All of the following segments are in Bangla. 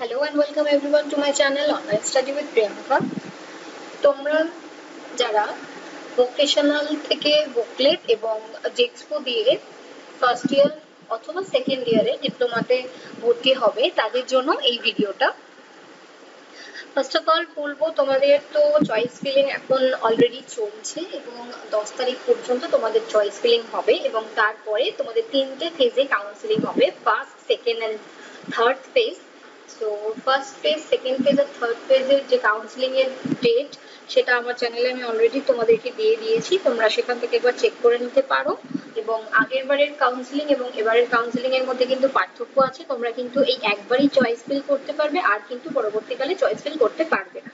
Hello and welcome everyone to my channel online study with Priyanka. तुम्हारा जरा वोकेशनल থেকে ভোকলেট এবং জেক্সপো দিয়ে ফার্স্ট ইয়ার অথবা সেকেন্ড ইয়ারে ডিপ্লোমাতে ভর্তি হবে তাদের জন্য এই ভিডিওটা। ফার্স্ট অফ অল বলবো তোমাদের তো চয়েস ফিলিং এখন অলরেডি চলছে এবং 10 তারিখ পর্যন্ত তোমাদের চয়েস ফিলিং হবে এবং তারপরে তোমাদের তিনটে ফেজে কাউন্সেলিং হবে, first second and third phase. तो फर्स्ट फेज सेकेंड फेज और थर्ड फेजर जो काउंसिलिंग एर डेट সেটা আমার চ্যানেলে আমি অলরেডি তোমাদেরকে দিয়ে দিয়েছি, তোমরা সেখান থেকে একবার চেক করে নিতে পারো। এবং আগেরবারের কাউন্সিলিং এবং এবারের কাউন্সিলিং এর মধ্যে কিন্তু পার্থক্য আছে, তোমরা কিন্তু এই একবারই চয়েস ফিল করতে পারবে আর কিন্তু পরবর্তীকালে চয়েস ফিল করতে পারবে না।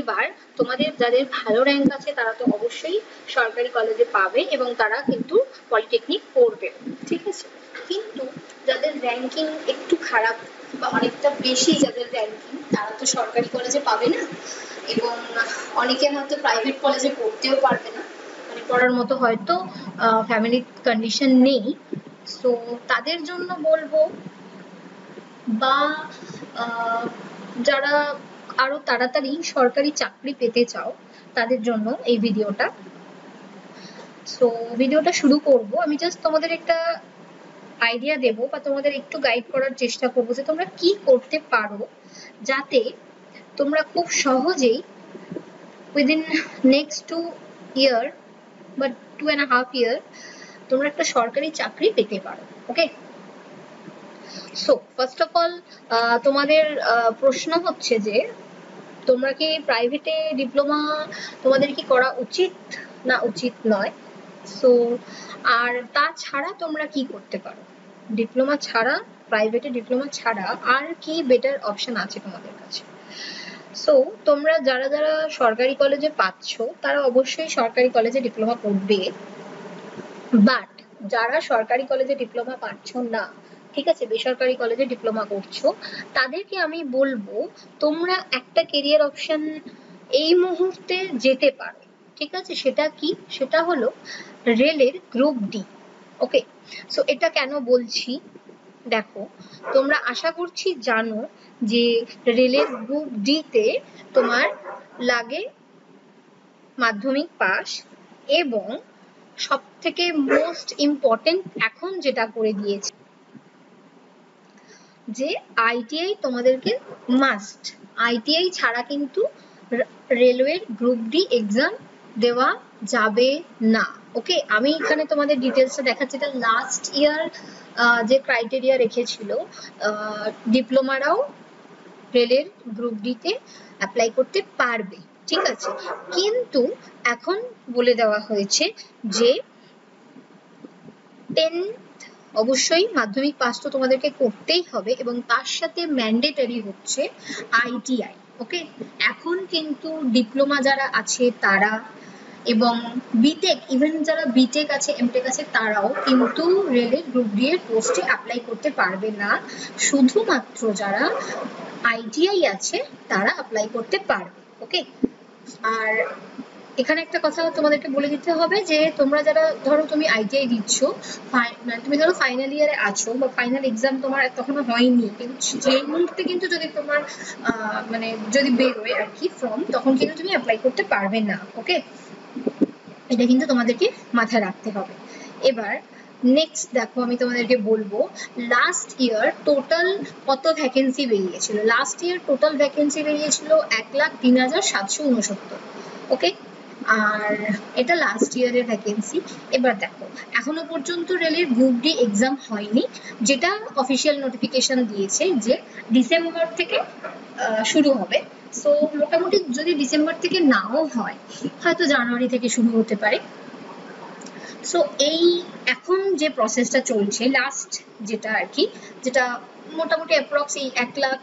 এবার তোমাদের যাদের ভালো র্যাঙ্ক আছে তারা তো অবশ্যই সরকারি কলেজে পাবে এবং তারা কিন্তু পলিটেকনিক পড়বে, ঠিক আছে। কিন্তু যাদের র্যাঙ্কিং একটু খারাপ বা অনেকটা বেশি যাদের র্যাঙ্কিং তারা তো সরকারি কলেজে পাবে না এবং অনেকে হয়তো প্রাইভেট কলেজে পড়তেও পারবে না, মানে পড়ার মতো হয়তো ফ্যামিলির কন্ডিশন নেই। সো তাদের জন্য বলবো বা যারা আরো তাড়াতাড়ি সরকারি চাকরি পেতে চাও তাদের জন্য এই ভিডিওটা। সো ভিডিওটা শুরু করব, আমি জাস্ট তোমাদের একটা আইডিয়া দেব বা তোমাদের একটু গাইড করার চেষ্টা করব যে তোমরা কি করতে পারো যাতে তোমরা খুব সহজেই উইদিন নেক্সট 2 ইয়ার বা 2.5 ইয়ার তোমরা একটা সরকারি চাকরি পেতে পারো। Okay, so first of all তোমাদের প্রশ্ন হচ্ছে যে তোমরা কি প্রাইভেটে ডিপ্লোমা তোমাদের কি করা উচিত না উচিত নয়। সো আর তাছাড়া তোমরা কি করতে পারো ডিপ্লোমা ছাড়া, প্রাইভেটে ডিপ্লোমা ছাড়া আর কি বেটার অপশন আছে তোমাদের কাছে। সো তোমরা যারা যারা সরকারি কলেজে পাচ্ছ তারা অবশ্যই সরকারি কলেজে ডিপ্লোমা করবে, বাট যারা সরকারি কলেজে ডিপ্লোমা পাচ্ছ না, ঠিক আছে, বেসরকারি কলেজে ডিপ্লোমা করছো, তাদেরকে আমি বলবো তোমরা একটা ক্যারিয়ার অপশন এই মুহূর্তে যেতে পারো, ঠিক আছে। সেটা কি? সেটা হলো রেলের গ্রুপ ডি। ওকে, সো এটা কেন বলছি দেখো, তোমরা আশা করছি জানো যে রেলের গ্রুপ ডি তে তোমার লাগে মাধ্যমিক পাস এবং সব থেকে মোস্ট ইম্পর্টেন্ট এখন যেটা করে দিয়েছে যে ITI তোমাদেরকে মাস্ট, ITI ছাড়া কিন্তু রেলওয়ের গ্রুপ ডি এক্সাম দেওয়া যাবে না। ওকে, আমি এখানে তোমাদের ডিটেলসটা দেখাচ্ছি। এটা লাস্ট ইয়ার যে ক্রাইটেরিয়া রেখেছিল ডিপ্লোমারাও রেলের গ্রুপ ডি তে অ্যাপ্লাই করতে পারবে, ঠিক আছে। কিন্তু এখন বলে দেওয়া হয়েছে যে 10th অবশ্যই মাধ্যমিক পাস তো তোমাদেরকে করতেই হবে এবং তার সাথে ম্যান্ডেটরি হচ্ছে ITI। ওকে, এখন কিন্তু ডিপ্লোমা যারা আছে তারা এবং বিটেক, ইভেন যারা বিটেক আছে এমটেক আছে তারাও কিন্তু রেলের গ্রুপ ডি এর পোস্টে অ্যাপ্লাই করতে পারবে না, শুধুমাত্র যারা ITI আছে তারা অ্যাপ্লাই করতে পারবে। ওকে, আর এখানে একটা কথা তোমাদেরকে বলে দিতে হবে যে তোমরা যারা ধরো তুমি ITI দিচ্ছ, তুমি ধরো ফাইনাল ইয়ারে আছো বা ফাইনাল এক্সাম তোমার তখনো হয়নি, কিন্তু সেই মুহূর্তে কিন্তু যদি তোমার মানে যদি বেরোয় আর কি ফর্ম, তখন কিন্তু তুমি অ্যাপ্লাই করতে পারবে না। ওকে, এটা কিন্তু তোমাদেরকে মাথায় রাখতে হবে। এবার নেক্সট দেখো, আমি তোমাদেরকে বলবো লাস্ট ইয়ার টোটাল কত ভ্যাকেন্সি বেরিয়েছিল। লাস্ট ইয়ার টোটাল ভ্যাকেন্সি বেরিয়েছিল 1,03,769। ওকে, আর এটা লাস্ট ইয়ারের ভ্যাকেন্সি। এবার দেখো এখনো পর্যন্ত রেলের গ্রুপ ডি এক্সাম হয়নি, যেটা অফিসিয়াল নোটিফিকেশন দিয়েছে যে ডিসেম্বর থেকে শুরু হবে। সো মোটামুটি যদি ডিসেম্বর থেকে নাও হয় হয়তো জানুয়ারি থেকে শুরু হতে পারে। সো এই এখন যে প্রসেসটা চলছে লাস্ট যেটা আর কি, যেটা মোটামুটি অ্যাপ্রক্স এই 1 লাখ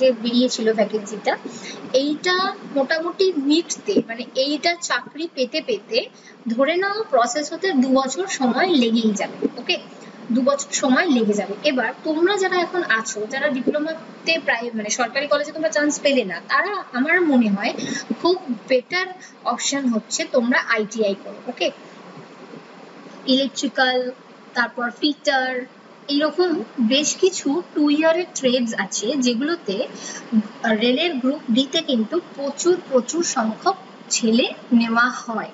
যে বেরিয়েছিল ভ্যাকেন্সিটা, এইটা মোটামুটি মিটতে মানে এইটা চাকরি পেতে পেতে ধরে নাও প্রসেস হতে 2 বছর সময় লেগেই যাবে। ওকে, 2 বছর সময় লেগে যাবে। এবার তোমরা যারা এখন আছো, যারা ডিপ্লোমাতে প্রায় মানে সরকারি কলেজে তোমরা চান্স পেলে না, তারা আমার মনে হয় খুব বেটার অপশন হচ্ছে তোমরা ITI করো। ওকে, ইলেকট্রিক্যাল, তারপর ফিটার, এরকম বেশ কিছু 2 ইয়ারের ট্রেডস আছে যেগুলোতে রেলের গ্রুপ ডি তে কিন্তু প্রচুর সংখ্যক ছেলে নেওয়া হয়।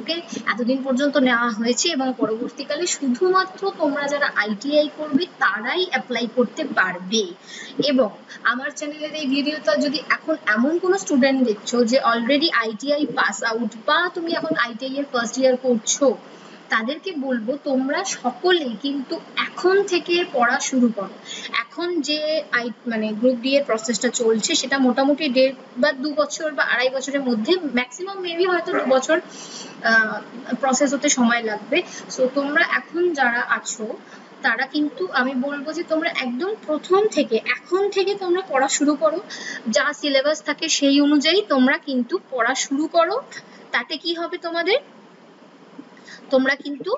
ওকে, এতদিন পর্যন্ত নেওয়া হয়েছে এবং পরবর্তীকালে শুধুমাত্র তোমরা যারা আইটিআই করবে তারাই অ্যাপ্লাই করতে পারবে। এবং আমার চ্যানেলের এই ভিডিওটা যদি এখন এমন কোনো স্টুডেন্ট দেখছো যে অলরেডি আইটিআই পাস আউট বা তুমি এখন আইটিআই এর ফার্স্ট ইয়ার করছো, তাদেরকে বলবো তোমরা সকলে কিন্তু এখন থেকে পড়া শুরু করো। এখন যে মানে গ্রুপ ডি এর প্রসেসটা চলছে সেটা মোটামুটি 1.5 বা 2 বছর বা 2.5 বছরের মধ্যে, ম্যাক্সিমাম মেবি হয়তো 2 বছর প্রসেস হতে সময় লাগবে। সো তোমরা এখন যারা আছো তারা কিন্তু আমি বলবো যে তোমরা একদম প্রথম থেকে এখন থেকে তোমরা পড়া শুরু করো, যা সিলেবাস থাকে সেই অনুযায়ী তোমরা কিন্তু পড়া শুরু করো। তাতে কি হবে, তোমাদের তোমরা কিন্তু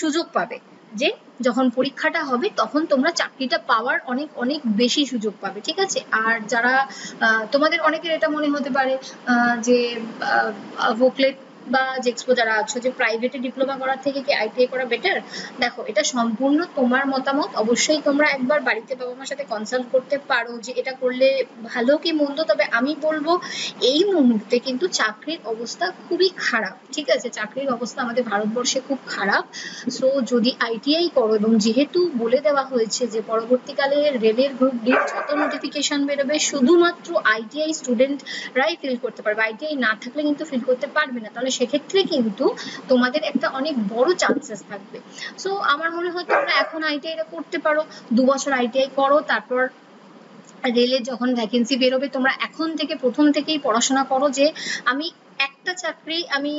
সুযোগ পাবে যে যখন পরীক্ষাটা হবে তখন তোমরা চাকরিটা পাওয়ার অনেক বেশি সুযোগ পাবে, ঠিক আছে? আর যারা তোমাদের অনেকের এটা মনে হতে পারে যে ভোকলেট বা জেক্সপো যারা আছো যে প্রাইভেটে ডিপ্লোমা করার থেকে কি আইটিআই করা বেটার, দেখো এটা সম্পূর্ণ তোমার মতামত। অবশ্যই তোমরা একবার বাড়িতে বাবা মার সাথে কনসাল্ট করতে পারো যে এটা করলে ভালো কি মন্দ, তবে আমি বলবো এই মুহূর্তে কিন্তু চাকরির অবস্থা খুবই খারাপ, ঠিক আছে? চাকরির অবস্থা আমাদের ভারতবর্ষে খুব খারাপ। সো যদি আইটিআই করো, এবং যেহেতু বলে দেওয়া হয়েছে যে পরবর্তীকালে রেলের গ্রুপ ডি যত নোটিফিকেশন বেরোবে শুধুমাত্র আইটিআই স্টুডেন্টরাই ফিল করতে পারবে, আইটিআই না থাকলে কিন্তু ফিল করতে পারবে না, তাহলে সেক্ষেত্রে কিন্তু তোমাদের একটা অনেক বড় চান্সেস থাকবে। সো আমার মনে হয় তোমরা এখন আইটিআই করতে পারো, 2 বছর আইটিআই করো, তারপর রেলের যখন ভ্যাকেন্সি বেরোবে তোমরা এখন থেকে প্রথম থেকেই পড়াশোনা করো যে আমি একটা চাকরি আমি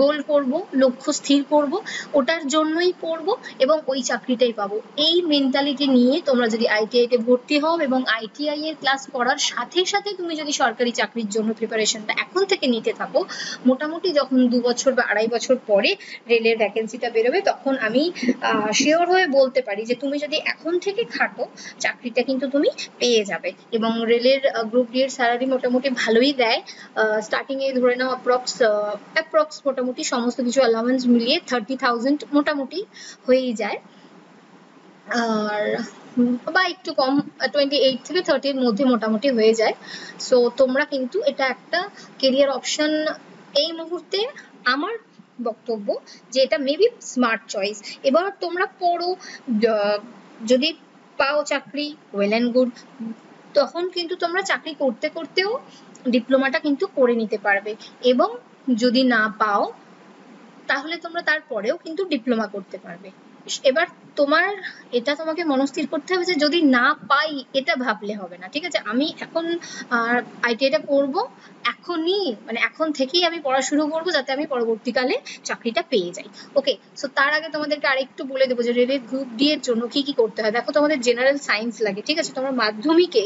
গোল করব, লক্ষ্য স্থির করব, ওটার জন্যই পড়ব এবং ওই চাকরিটাই পাবো। এই মেন্টালিটি নিয়ে তোমরা যদি আইটিআই তে ভর্তি হও এবং আইটিআই এর ক্লাস করার সাথে সাথে তুমি যদি সরকারি চাকরির জন্য প্রিপারেশনটা এখন থেকে নিতে থাকো, মোটামুটি যখন 2 বছর বা 2.5 বছর পরে রেলের ভ্যাকেন্সিটা বেরোবে তখন আমি শিওর হয়ে বলতে পারি যে তুমি যদি এখন থেকে খাটো চাকরিটা কিন্তু তুমি পেয়ে যাবে। এবং রেলের গ্রুপ ডি এর স্যালারি মোটামুটি ভালোই দেয়, স্টার্টিং এ ধরে নাও অ্যাপ্রক্স মোটামুটি সমস্ত কিছু অ্যালাউন্স মিলিয়ে 30,000 মোটামুটি হয়েই যায়, আর বা একটু কম 28 থেকে 30 এর মধ্যে মোটামুটি হয়ে যায়। সো তোমরা কিন্তু এটা একটা কেরিয়ার অপশন এই মুহূর্তে আমার বক্তব্য যে এটা মেবি স্মার্ট চয়েস। এবার তোমরা পড়ো, যদি পাও চাকরি ওয়েল অ্যান্ড গুড, তখন কিন্তু তোমরা চাকরি করতে করতেও ডিপ্লোমাটা কিন্তু করে নিতে পারবে, এবং যদি না পাও তাহলে তোমরা তারপরেও কিন্তু ডিপ্লোমা করতে পারবে। এবার তোমার এটা তোমাকে মনস্থির করতে হবে যে যদি না পাই এটা ভাবলে হবে না, ঠিক আছে? আমি এখন আইটিআইটা করব, এখনই মানে এখন থেকেই আমি পড়া শুরু করব যাতে আমি পরবর্তীকালে চাকরিটা পেয়ে যাই। ওকে, সো তার আগে তোমাদেরকে আরেকটু বলে দেবো যে রেলের গ্রুপ ডি এর জন্য কি কি করতে হয়। দেখো তোমাদের জেনারেল সায়েন্স লাগে, ঠিক আছে? তোমরা মাধ্যমিকে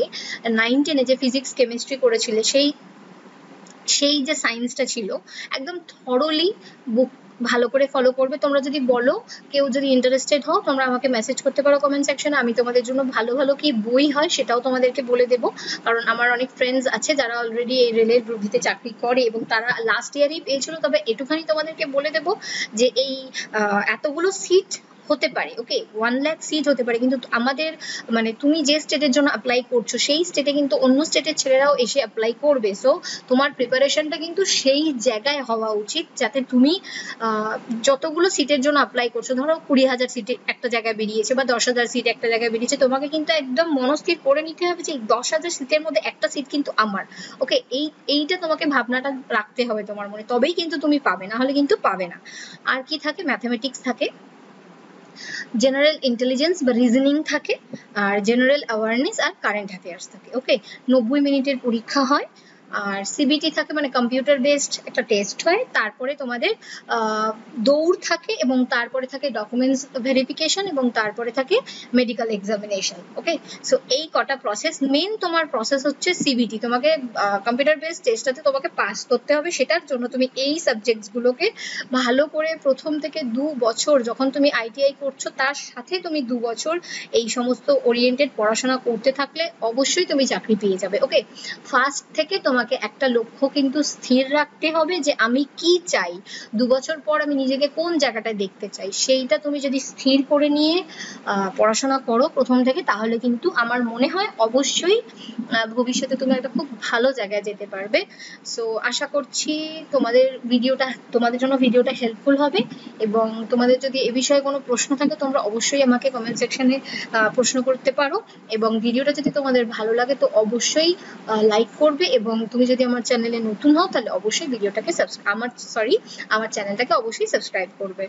9-10 যে ফিজিক্স কেমিস্ট্রি করেছিলে সেই যে সায়েন্সটা ছিল একদম থরলি বুক ভালো করে ফলো করবে। তোমরা যদি বলো, কেউ যদি ইন্টারেস্টেড হও তোমরা আমাকে মেসেজ করতে পারো কমেন্ট সেকশনে, আমি তোমাদের জন্য ভালো ভালো কি বই হয় সেটাও তোমাদেরকে বলে দেবো। কারণ আমার অনেক ফ্রেন্ডস আছে যারা অলরেডি এই রেলের গ্রুপ ডি তে চাকরি করে এবং তারা লাস্ট ইয়ারই পেয়েছিল। তবে এটুখানি তোমাদেরকে বলে দেবো যে এই এতগুলো সিট হতে পারে, ওকে, 1 লাখ সিট হতে পারে, কিন্তু আমাদের মানে তুমি যে স্টেটের জন্য অ্যাপ্লাই করছো সেই স্টেটে কিন্তু অন্য স্টেটের ছেলেরাও এসে অ্যাপ্লাই করবে। সো তোমার প্রিপারেশনটা কিন্তু সেই জায়গায় হওয়া উচিত যাতে তুমি যতগুলো সিটের জন্য অ্যাপ্লাই করছো, ধরো 20,000 সিটে একটা জায়গায় বেরিয়েছে বা 10,000 সিট একটা জায়গায় বেরিয়েছে, তোমাকে কিন্তু একদম মনস্থির করে নিতে হবে যে 10,000 সিটের মধ্যে একটা সিট কিন্তু আমার। ওকে, এইটা তোমাকে ভাবনাটা রাখতে হবে তোমার মনে, তবেই কিন্তু তুমি পাবে, না হলে কিন্তু পাবে না। আর কি থাকে, ম্যাথামেটিক্স থাকে, জেনারেল ইন্টেলিজেন্স বা রিজনিং থাকে, আর জেনারেল অ্যাওয়ারনেস আর কারেন্ট অ্যাফেয়ার্স থাকে। ওকে, 90 মিনিটের পরীক্ষা হয়, আর সিবিটি থাকে মানে কম্পিউটার বেসড একটা টেস্ট হয়, তারপরে তোমাদের দৌড় থাকে, এবং তারপরে থাকে ডকুমেন্টস ভেরিফিকেশন, এবং তারপরে থাকে মেডিকেল এক্সামিনেশন। ওকে, সো এই কটা প্রসেস, মেন তোমার প্রসেস হচ্ছে সিবিটি। তোমাকে কম্পিউটার বেসড টেস্টটাতে তোমাকে পাস করতে হবে, সেটার জন্য তুমি এই সাবজেক্টসগুলোকে ভালো করে প্রথম থেকে 2 বছর যখন তুমি আইটিআই করছো তার সাথে তুমি 2 বছর এই সমস্ত ওরিয়েন্টেড পড়াশোনা করতে থাকলে অবশ্যই তুমি চাকরি পেয়ে যাবে। ওকে, ফার্স্ট থেকে তোমাকে তোমাকে একটা লক্ষ্য কিন্তু স্থির রাখতে হবে যে আমি কি চাই, 2 বছর পর আমি নিজেকে কোন জায়গাটায় দেখতে চাই, সেইটা তুমি যদি স্থির করে নিয়ে পড়াশোনা করো প্রথম থেকে, তাহলে কিন্তু আমার মনে হয় অবশ্যই ভবিষ্যতে তুমি একটা খুব ভালো জায়গায় যেতে পারবে। সো আশা করছি তোমাদের জন্য ভিডিওটা হেল্পফুল হবে, এবং তোমাদের যদি এ বিষয়ে কোনো প্রশ্ন থাকে তোমরা অবশ্যই আমাকে কমেন্ট সেকশনে প্রশ্ন করতে পারো, এবং ভিডিওটা যদি তোমাদের ভালো লাগে তো অবশ্যই লাইক করবে, এবং তুমি যদি আমার চ্যানেলে নতুন হও তাহলে অবশ্যই ভিডিওটাকে আমার চ্যানেলটাকে অবশ্যই সাবস্ক্রাইব করবে।